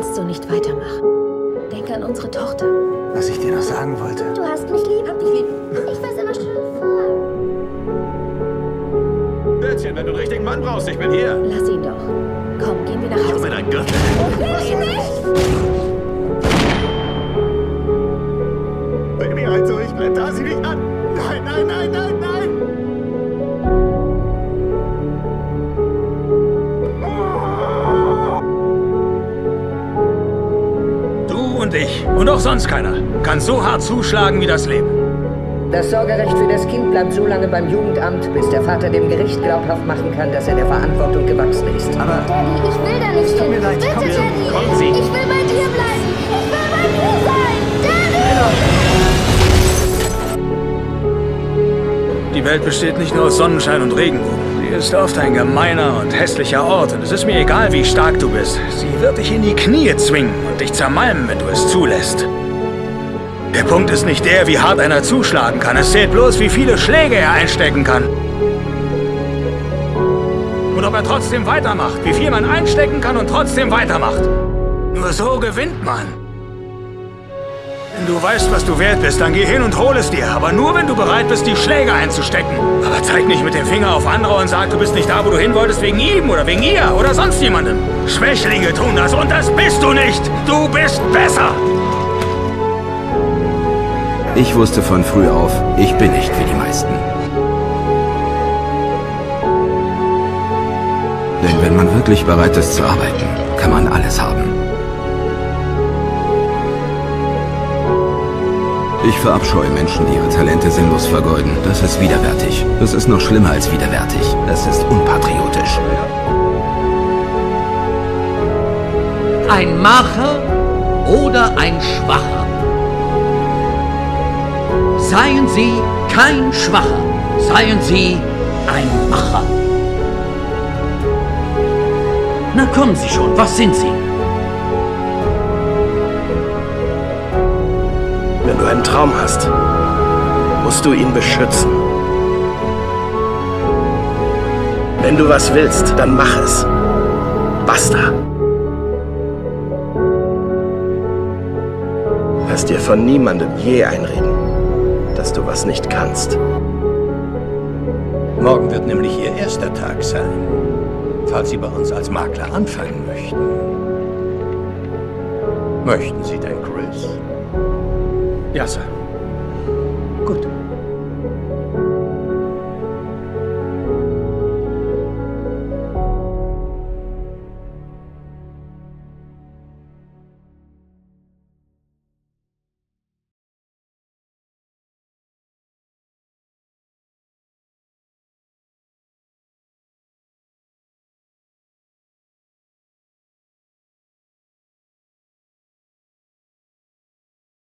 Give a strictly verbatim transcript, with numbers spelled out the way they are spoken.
kannst so nicht weitermachen. Denke an unsere Tochter. Was ich dir noch sagen wollte. Du hast mich lieb. Hab dich lieb. Ich weiß immer schön vor. Bötchen, wenn du einen richtigen Mann brauchst, ich bin hier. Lass ihn doch. Komm, gehen wir nach Hause. Ich bin ein Gürtel. Ich nicht! Baby, halt so, ich bleib da, sieh mich an. Nein, nein, nein, nein, nein! Und ich. Und auch sonst keiner. Kann so hart zuschlagen wie das Leben. Das Sorgerecht für das Kind bleibt so lange beim Jugendamt, bis der Vater dem Gericht glaubhaft machen kann, dass er der Verantwortung gewachsen ist. Aber Daddy, ich will da nicht hin. Leid, bitte, komm, Daddy. Komm, sie. Ich will bei dir bleiben. Ich will bei dir sein. Daddy! Die Welt besteht nicht nur aus Sonnenschein und Regenbogen. Sie ist oft ein gemeiner und hässlicher Ort. Und es ist mir egal, wie stark du bist. Sie wird dich in die Knie zwingen und dich zermalmen, wenn du es zulässt. Der Punkt ist nicht der, wie hart einer zuschlagen kann. Es zählt bloß, wie viele Schläge er einstecken kann. Und ob er trotzdem weitermacht. Wie viel man einstecken kann und trotzdem weitermacht. Nur so gewinnt man. Wenn du weißt, was du wert bist, dann geh hin und hol es dir. Aber nur, wenn du bereit bist, die Schläge einzustecken. Aber zeig nicht mit dem Finger auf andere und sag, du bist nicht da, wo du hin wolltest, wegen ihm oder wegen ihr oder sonst jemandem. Schwächlinge tun das und das bist du nicht. Du bist besser. Ich wusste von früh auf, ich bin nicht wie die meisten. Denn wenn man wirklich bereit ist zu arbeiten, kann man alles haben. Ich verabscheue Menschen, die ihre Talente sinnlos vergeuden. Das ist widerwärtig. Das ist noch schlimmer als widerwärtig. Das ist unpatriotisch. Ein Macher oder ein Schwacher. Seien Sie kein Schwacher. Seien Sie ein Macher. Na kommen Sie schon, was sind Sie? Wenn du einen Traum hast, musst du ihn beschützen. Wenn du was willst, dann mach es. Basta. Lass dir von niemandem je einreden, dass du was nicht kannst. Morgen wird nämlich ihr erster Tag sein, falls Sie bei uns als Makler anfangen möchten. Möchten Sie denn, Chris? Ja, Sir.